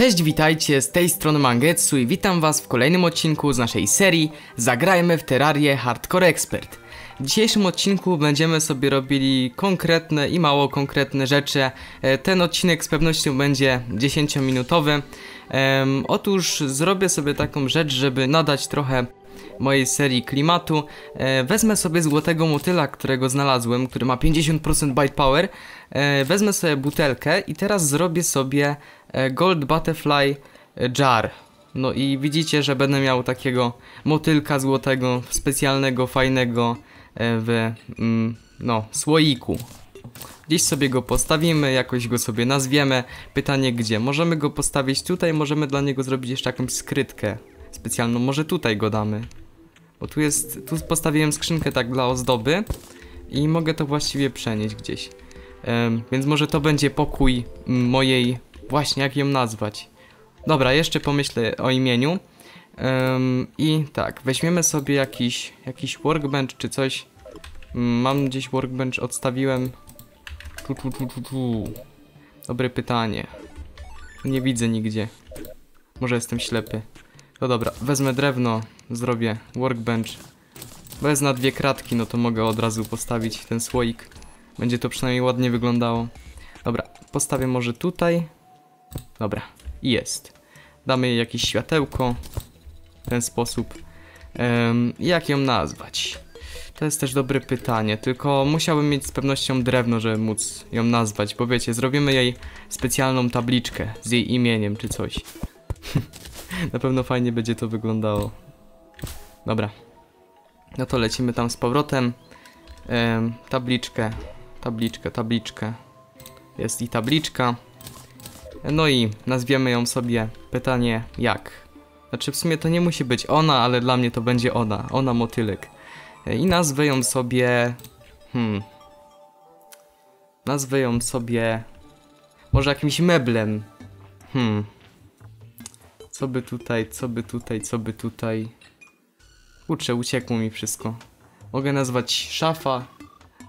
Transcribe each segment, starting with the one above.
Cześć, witajcie, z tej strony Mangetsu i witam was w kolejnym odcinku z naszej serii Zagrajmy w Terrarię Hardcore Expert. W dzisiejszym odcinku będziemy sobie robili konkretne i mało konkretne rzeczy. Ten odcinek z pewnością będzie 10-minutowy. Otóż zrobię sobie taką rzecz, żeby nadać trochę mojej serii klimatu. Wezmę sobie złotego motyla, którego znalazłem, który ma 50% bite power. Wezmę sobie butelkę i teraz zrobię sobie Gold butterfly jar. No i widzicie, że będę miał takiego motylka złotego, specjalnego, fajnego w słoiku. Gdzieś sobie go postawimy, jakoś go sobie nazwiemy. Pytanie gdzie? Możemy go postawić tutaj, możemy dla niego zrobić jeszcze jakąś skrytkę specjalną. Może tutaj go damy. Bo tu jest, tu postawiłem skrzynkę tak dla ozdoby i mogę to właściwie przenieść gdzieś. Więc może to będzie pokój mojej, właśnie jak ją nazwać. Dobra, jeszcze pomyślę o imieniu. I tak, weźmiemy sobie jakiś workbench czy coś. Mam gdzieś workbench, odstawiłem. Dobre pytanie. Nie widzę nigdzie. Może jestem ślepy. No dobra, wezmę drewno, zrobię workbench. Wezmę dwie kratki, no to mogę od razu postawić ten słoik. Będzie to przynajmniej ładnie wyglądało. Dobra, postawię może tutaj. Dobra, jest. Damy jej jakieś światełko. W ten sposób. Jak ją nazwać? To jest też dobre pytanie, tylko musiałbym mieć z pewnością drewno, żeby móc ją nazwać. Bo wiecie, zrobimy jej specjalną tabliczkę z jej imieniem czy coś. Na pewno fajnie będzie to wyglądało. Dobra. No to lecimy tam z powrotem. Tabliczkę. Jest i tabliczka. No i nazwiemy ją sobie, pytanie jak. Znaczy w sumie to nie musi być ona, ale dla mnie to będzie ona. Ona motylek. I nazwę ją sobie... Nazwę ją sobie... Może jakimś meblem. Co by tutaj... Kurczę, uciekło mi wszystko. Mogę nazwać szafa.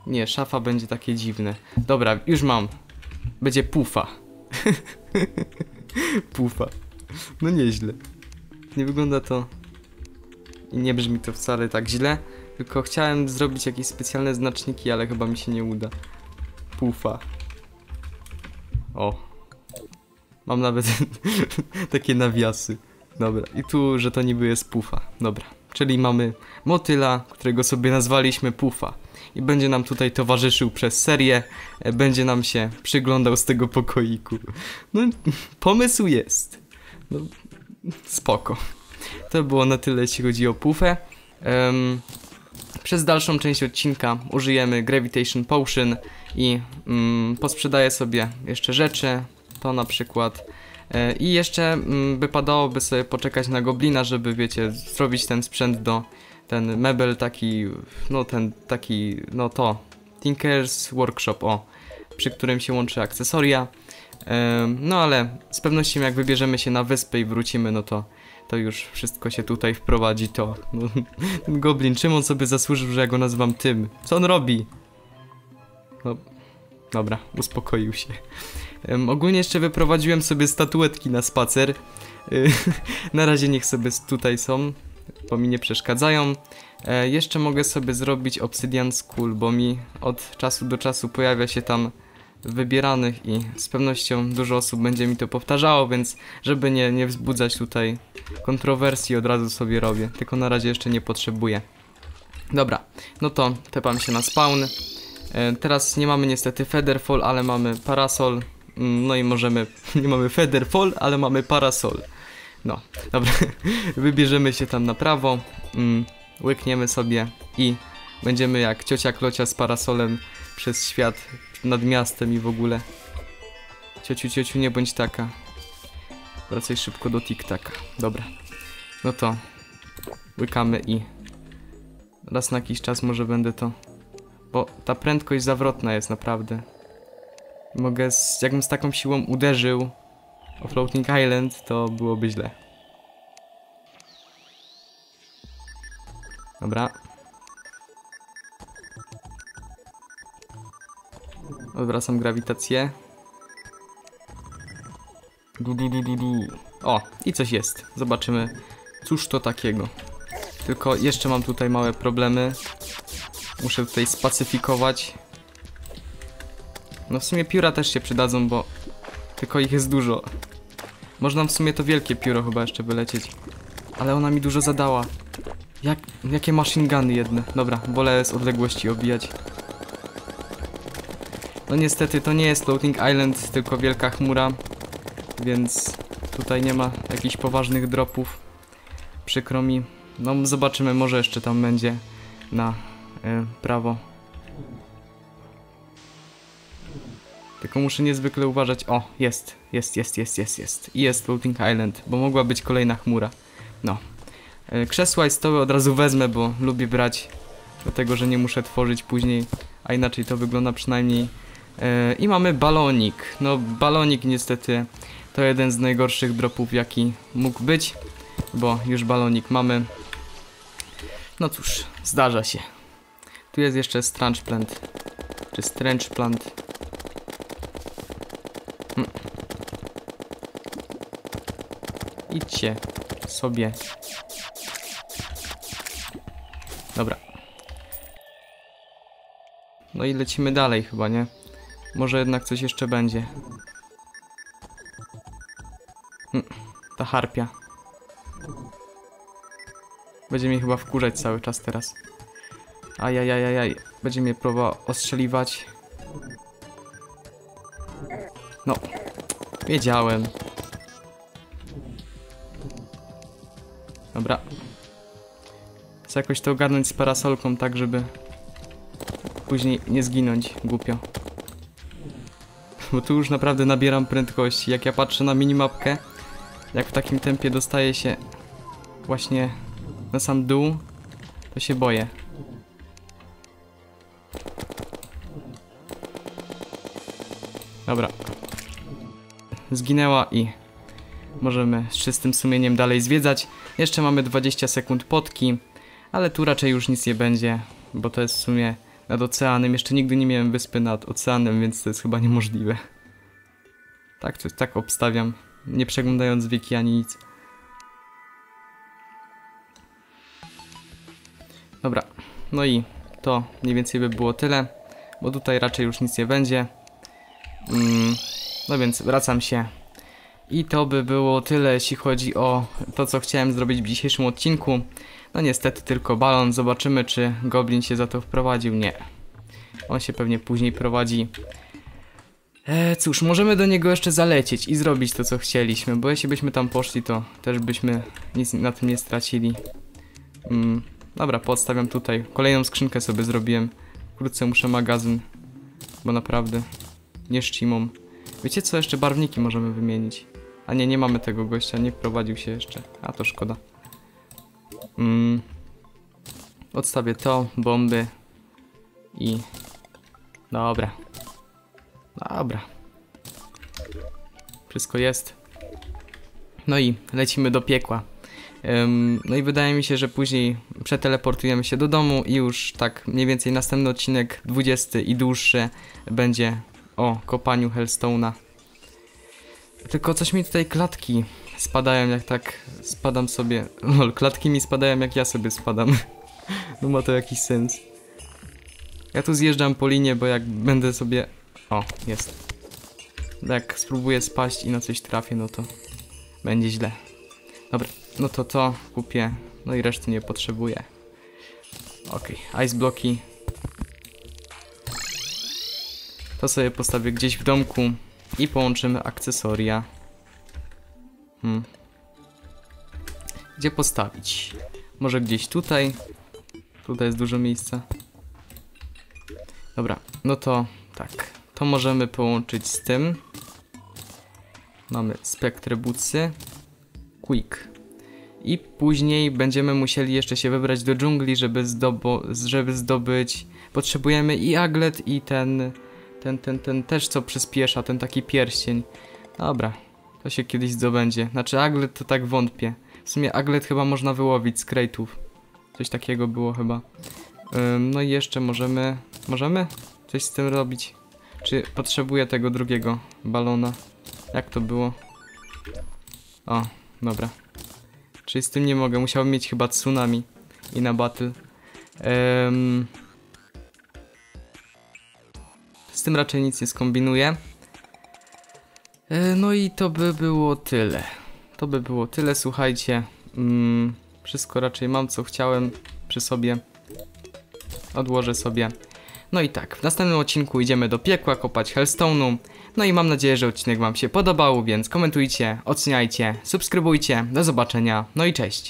Nie, szafa będzie takie dziwne. Dobra, już mam. Będzie pufa. Pufa. No nieźle. Nie wygląda to... I nie brzmi to wcale tak źle. Tylko chciałem zrobić jakieś specjalne znaczniki, ale chyba mi się nie uda. Pufa. O. Mam nawet takie nawiasy. Dobra, i tu, że to niby jest pufa. Dobra, czyli mamy motyla, którego sobie nazwaliśmy pufa. I będzie nam tutaj towarzyszył przez serię. Będzie nam się przyglądał z tego pokoiku. No, pomysł jest. No, spoko. To było na tyle, jeśli chodzi o pufę. Przez dalszą część odcinka użyjemy Gravitation Potion i posprzedaję sobie jeszcze rzeczy. To na przykład. I jeszcze wypadałoby sobie poczekać na goblina, żeby, wiecie, zrobić ten sprzęt do... Ten mebel taki... No ten taki... No to... Tinkers Workshop, o. Przy którym się łączy akcesoria. No ale z pewnością jak wybierzemy się na wyspę i wrócimy, no to... To już wszystko się tutaj wprowadzi, to... No, ten goblin, czym on sobie zasłużył, że ja go nazywam tym? Co on robi? No... Dobra, uspokoił się. Ogólnie jeszcze wyprowadziłem sobie statuetki na spacer. Na razie niech sobie tutaj są, bo mi nie przeszkadzają. Jeszcze mogę sobie zrobić Obsidian Skull, bo mi od czasu do czasu pojawia się tam wybieranych i z pewnością dużo osób będzie mi to powtarzało, więc żeby nie wzbudzać tutaj kontrowersji, od razu sobie robię. Tylko na razie jeszcze nie potrzebuję. Dobra, no to tepam się na spawn. Teraz nie mamy niestety Featherfall, ale mamy parasol. No i możemy... Nie mamy Featherfall, ale mamy parasol. No, dobra. Wybierzemy się tam na prawo. Łykniemy sobie i będziemy jak ciocia Klocia z parasolem przez świat, nad miastem i w ogóle. Ciociu, ciociu, nie bądź taka. Wracaj szybko do tiktaka. Dobra. No to łykamy i raz na jakiś czas może będę to... Bo ta prędkość zawrotna jest naprawdę. Mogę, jakbym z taką siłą uderzył o Floating Island, to byłoby źle. Dobra. Odwracam grawitację. O, i coś jest. Zobaczymy, cóż to takiego. Tylko jeszcze mam tutaj małe problemy. Muszę tutaj spacyfikować. No w sumie pióra też się przydadzą, bo tylko ich jest dużo. Można w sumie to wielkie pióro chyba jeszcze wylecieć. Ale ona mi dużo zadała. Jakie machine guny jedne. Dobra, wolę z odległości obijać. No niestety to nie jest Floating Island, tylko wielka chmura. Więc tutaj nie ma jakichś poważnych dropów. Przykro mi. No zobaczymy, może jeszcze tam będzie na prawo. Tylko muszę niezwykle uważać. O, jest. I jest Floating Island, bo mogła być kolejna chmura. No. Krzesła i stoły od razu wezmę, bo lubię brać. Dlatego, że nie muszę tworzyć później, a inaczej to wygląda przynajmniej. I mamy balonik. No balonik niestety to jeden z najgorszych dropów, jaki mógł być, bo już balonik mamy. No cóż, zdarza się. Tu jest jeszcze Strange Plant. Czy Strange Plant? Idźcie sobie. Dobra. No i lecimy dalej chyba, nie? Może jednak coś jeszcze będzie. Ta harpia. Będzie mnie chyba wkurzać cały czas teraz. Ajajajajaj. Będzie mnie próbowała ostrzeliwać. No. Wiedziałem. Dobra. Chcę jakoś to ogarnąć z parasolką, tak żeby później nie zginąć głupio. Bo tu już naprawdę nabieram prędkości. Jak ja patrzę na minimapkę, jak w takim tempie dostaję się właśnie na sam dół, to się boję. Dobra. Zginęła i możemy z czystym sumieniem dalej zwiedzać. Jeszcze mamy 20 sekund potki, ale tu raczej już nic nie będzie, bo to jest w sumie nad oceanem. Jeszcze nigdy nie miałem wyspy nad oceanem, więc to jest chyba niemożliwe. Tak obstawiam, nie przeglądając wiki ani nic. Dobra, no i to mniej więcej by było tyle, bo tutaj raczej już nic nie będzie. No więc wracam się. I to by było tyle, jeśli chodzi o to, co chciałem zrobić w dzisiejszym odcinku. No niestety tylko balon. Zobaczymy, czy goblin się za to wprowadził. Nie. On się pewnie później prowadzi. Cóż, możemy do niego jeszcze zalecieć i zrobić to, co chcieliśmy. Bo jeśli byśmy tam poszli, to też byśmy nic na tym nie stracili. Dobra, podstawiam tutaj. Kolejną skrzynkę sobie zrobiłem. Wkrótce muszę magazyn. Bo naprawdę nie szczimą. Wiecie co? Jeszcze barwniki możemy wymienić. A nie, nie mamy tego gościa. Nie wprowadził się jeszcze. A to szkoda. Odstawię to, bomby i... Dobra. Dobra. Wszystko jest. No i lecimy do piekła. No i wydaje mi się, że później przeteleportujemy się do domu i już tak mniej więcej następny odcinek 20 i dłuższy będzie o kopaniu Hellstone'a. Tylko coś mi tutaj klatki spadają, jak tak spadam sobie. No, klatki mi spadają, jak ja sobie spadam. No ma to jakiś sens. Ja tu zjeżdżam po linie, bo jak będę sobie... O, jest. Jak spróbuję spaść i na coś trafię, no to będzie źle. Dobra, no to to kupię. No i reszty nie potrzebuję. Okej, ice bloki. To sobie postawię gdzieś w domku. I połączymy akcesoria. Gdzie postawić? Może gdzieś tutaj? Tutaj jest dużo miejsca. Dobra, no to tak. To możemy połączyć z tym. Mamy Spectre Bootsy. Quick. I później będziemy musieli jeszcze się wybrać do dżungli, żeby zdobyć... Potrzebujemy i Aglet, i ten też, co przyspiesza, ten taki pierścień. Dobra, to się kiedyś zdobędzie. Znaczy Aglet to tak wątpię. W sumie Aglet chyba można wyłowić z krejtów. Coś takiego było chyba. No i jeszcze możemy... Możemy coś z tym robić? Czy potrzebuję tego drugiego balona? Jak to było? O, dobra. Czyli z tym nie mogę, musiałem mieć chyba tsunami i na battle. Z tym raczej nic nie skombinuję. No i to by było tyle. To by było tyle, słuchajcie. Wszystko raczej mam, co chciałem przy sobie. Odłożę sobie. No i tak, w następnym odcinku idziemy do piekła kopać Hellstone'u. No i mam nadzieję, że odcinek wam się podobał, więc komentujcie, oceniajcie, subskrybujcie. Do zobaczenia, no i cześć.